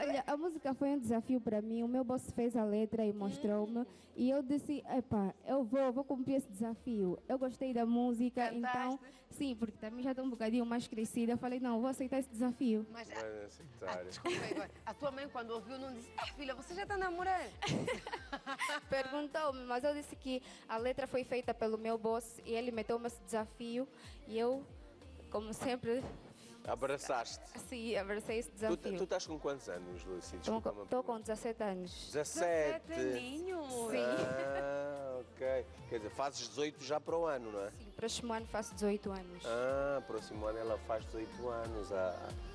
Olha, a música foi um desafio para mim. O meu boss fez a letra e mostrou-me. E eu disse, epá, eu vou cumprir esse desafio. Eu gostei da música, então... Sim, porque também já estou um bocadinho mais crescida. Eu falei, não, vou aceitar esse desafio. Mas, desculpa agora. A tua mãe, quando ouviu, não disse, ah, filha, você já está namorando? Perguntou-me, mas eu disse que a letra foi feita pelo meu boss. E ele meteu-me esse desafio. E eu, como sempre... Abraçaste? Sim, abracei esse desafio. Tu estás com quantos anos, Lucyh? Estou com 17 anos. 17 aninhos? Sim. Ah, ok. Quer dizer, fazes 18 já para o ano, não é? Sim, próximo ano faço 18 anos. Ah, próximo ano ela faz 18 anos.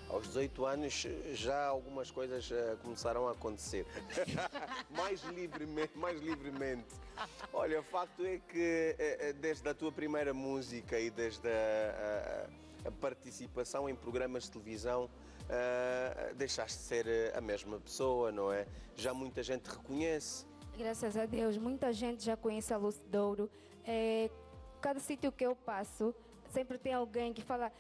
Aos 18 anos já algumas coisas começaram a acontecer. mais livremente. Olha, o facto é que desde a tua primeira música e desde a participação em programas de televisão, deixaste de ser a mesma pessoa, não é? Já muita gente reconhece. Graças a Deus, muita gente já conhece a Lucyh D'ouro. Cada sítio que eu passo, sempre tem alguém que fala...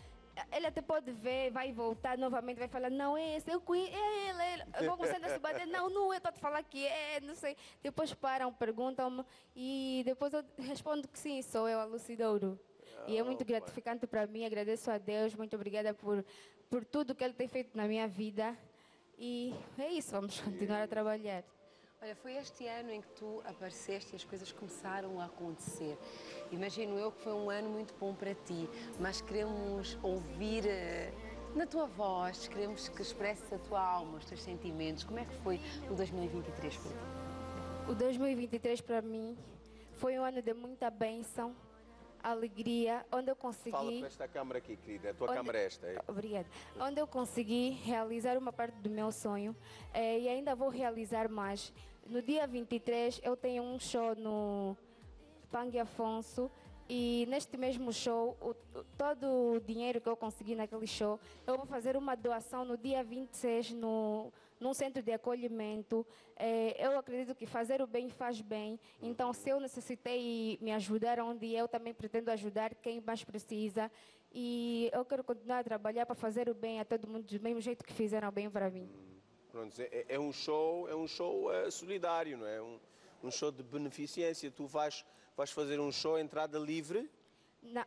Ele até pode ver, vai voltar novamente, vai falar, não, é esse, eu conheço, é ele. Eu vou começando a se bater, não, eu estou a te falar que é, não sei. Depois param, perguntam-me e depois eu respondo que sim, sou eu, a Lucyh D'ouro. E é muito gratificante para mim, agradeço a Deus, muito obrigada por tudo que Ele tem feito na minha vida. E é isso, vamos continuar a trabalhar. Olha, foi este ano em que tu apareceste e as coisas começaram a acontecer. Imagino eu que foi um ano muito bom para ti, mas queremos ouvir na tua voz, queremos que expresses a tua alma, os teus sentimentos. Como é que foi o 2023 para ti? O 2023 para mim foi um ano de muita bênção, alegria, onde eu consegui... Fala para esta câmara aqui, querida. A tua câmara é esta. Obrigada. Onde eu consegui realizar uma parte do meu sonho e ainda vou realizar mais. No dia 23 eu tenho um show no Pangue Afonso e neste mesmo show, todo o dinheiro que eu consegui naquele show, eu vou fazer uma doação no dia 26 num centro de acolhimento. Eu acredito que fazer o bem faz bem. Então, se eu necessitei me ajudar onde eu também pretendo ajudar quem mais precisa. E eu quero continuar a trabalhar para fazer o bem a todo mundo, do mesmo jeito que fizeram bem para mim. Pronto, é um show solidário, não é? Um show de beneficência. Tu vais fazer um show, entrada livre?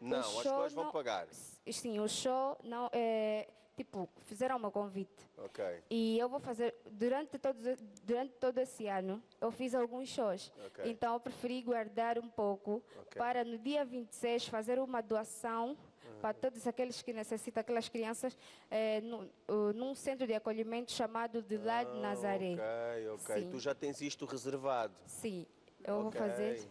Não, as pessoas vão pagar. Sim, o show não é... Tipo, fizeram um convite. Ok. E eu vou fazer... Durante todo esse ano, eu fiz alguns shows. Okay. Então, eu preferi guardar um pouco para, no dia 26, fazer uma doação para todos aqueles que necessitam, aquelas crianças, num centro de acolhimento chamado de Lá de Nazaré. Ok. Sim. Tu já tens isto reservado? Sim. Eu vou fazer...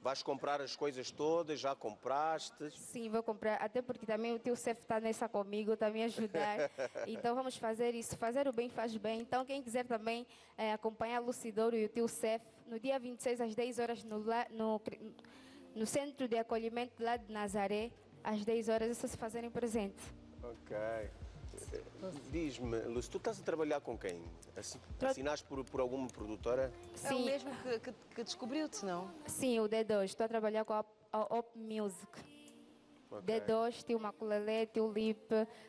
Vais comprar as coisas todas? Já compraste? Sim, vou comprar. Até porque também o tio Cef está nessa comigo, está a me ajudar. Então vamos fazer isso. Fazer o bem faz bem. Então quem quiser também acompanhar Lucyh D'ouro e o tio Cef, no dia 26 às 10 horas no Centro de Acolhimento Lá de Nazaré, às 10 horas, é só se fazerem presente. Ok. Diz-me, Lucyh, tu estás a trabalhar com quem? Assinaste por alguma produtora? Sim. É o mesmo que descobriu-te, não? Sim, o D2. Estou a trabalhar com a Op Music. Okay. D2, tio Maculele, tio Lip,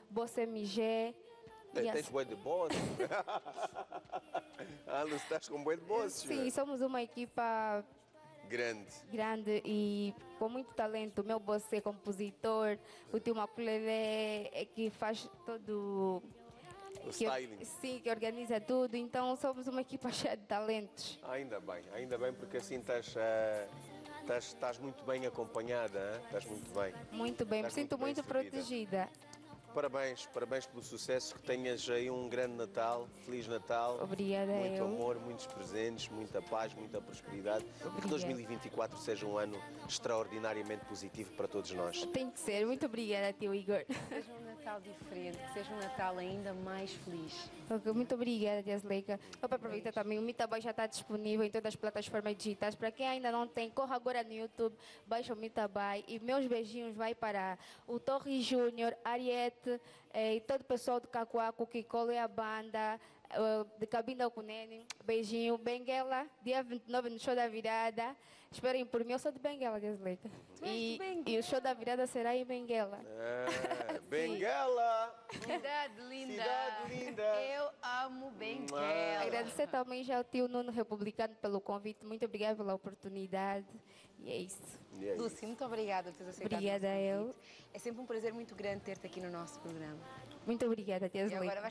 Bolsa MG. Tens boi de bosses? Lucyh, estás com boi de bosses? Sim, somos uma equipa... Grande e com muito talento. O meu boss é compositor, o tio Maculele é que faz todo... O styling. Sim, que organiza tudo. Então somos uma equipa cheia de talentos. Ainda bem, porque assim estás muito bem acompanhada. Estás muito bem. Muito bem, me sinto muito protegida. Parabéns pelo sucesso, que tenhas aí um grande Natal, Feliz Natal. Obrigada. Muito amor, muitos presentes, muita paz, muita prosperidade. Obrigada. Que 2024 seja um ano extraordinariamente positivo para todos nós. Tem que ser. Muito obrigada, tio Igor. Que seja um Natal diferente, que seja um Natal ainda mais feliz. Muito obrigada, tia Zleika. Só para aproveitar também, o Mitaboy já está disponível em todas as plataformas digitais. Para quem ainda não tem, corra agora no YouTube, baixa o Mitaboy. E meus beijinhos vai para o Torri Júnior, Ariete, e todo o pessoal do Cacoaco que colhe a banda de Cabinda ao Cunene. Beijinho, Benguela, dia 29 no show da virada. Esperem por mim, eu sou de Benguela, Zleika. E o show da virada será em Benguela. Benguela! Cidade linda! Cidade linda! Eu amo Benguela! Agradecer também já ao tio Nuno Republicano pelo convite. Muito obrigada pela oportunidade. E é isso. Lucy, muito obrigada por teres aceitado. Obrigada a eu. É sempre um prazer muito grande ter-te aqui no nosso programa. Muito obrigada, Deus.